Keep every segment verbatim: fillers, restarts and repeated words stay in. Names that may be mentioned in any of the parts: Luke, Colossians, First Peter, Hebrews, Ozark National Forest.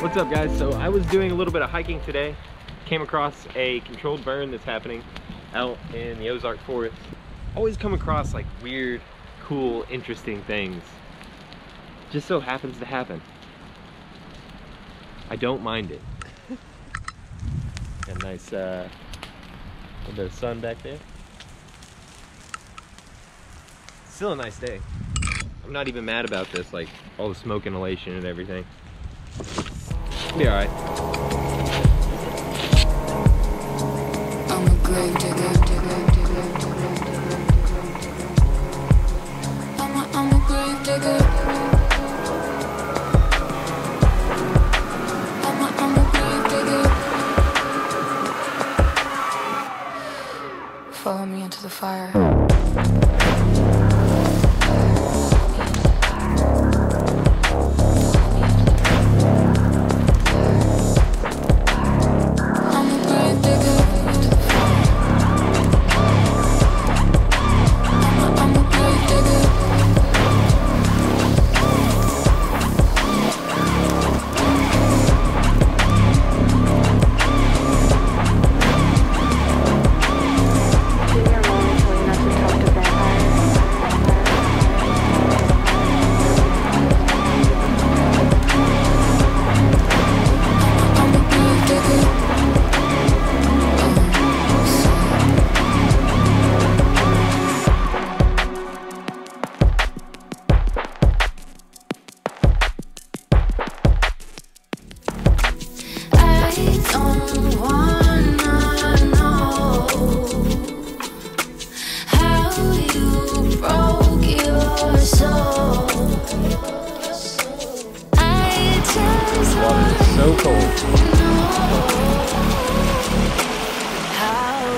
What's up, guys? So I was doing a little bit of hiking today, came across a controlled burn that's happening out in the Ozark Forest. Always come across like weird, cool, interesting things. Just so happens to happen. I don't mind it. Got a nice uh, little bit of sun back there. Still a nice day. I'm not even mad about this, like all the smoke inhalation and everything. Be all right. I'm a grave digger, digger, digger, digger, digger. I'm a, I'm a grave digger. I'm a, I'm a grave digger. Follow me into the fire.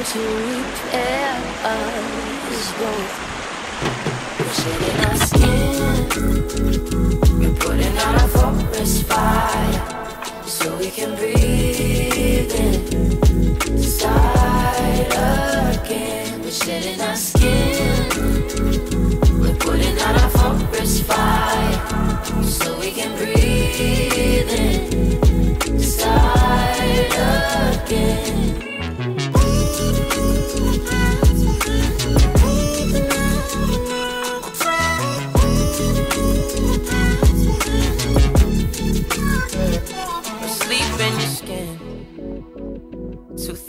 To repair us both. Shedding our skin, we're putting out a forest fire, so we can breathe inside again. We're shedding our skin, we're putting out a forest fire, so we can breathe inside again.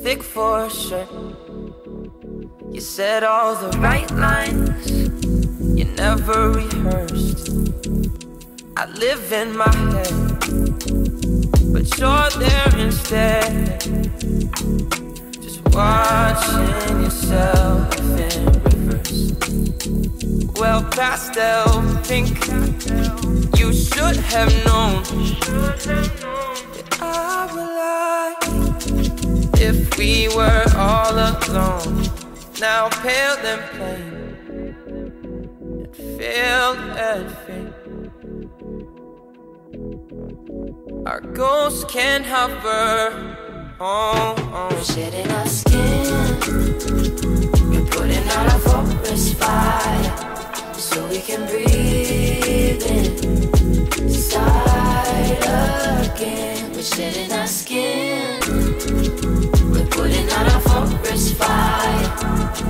Thick for sure. You said all the right lines, you never rehearsed. I live in my head, but you're there instead, just watching yourself in reverse. Well, pastel pink, you should have known that I will. If we were all alone, now pale and plain, and filled and faint. Our ghosts can hover. Oh, oh. We're shedding our skin, we're putting out a forest fire, so we can breathe inside again. We're shedding our skin. Putting out a forest fire,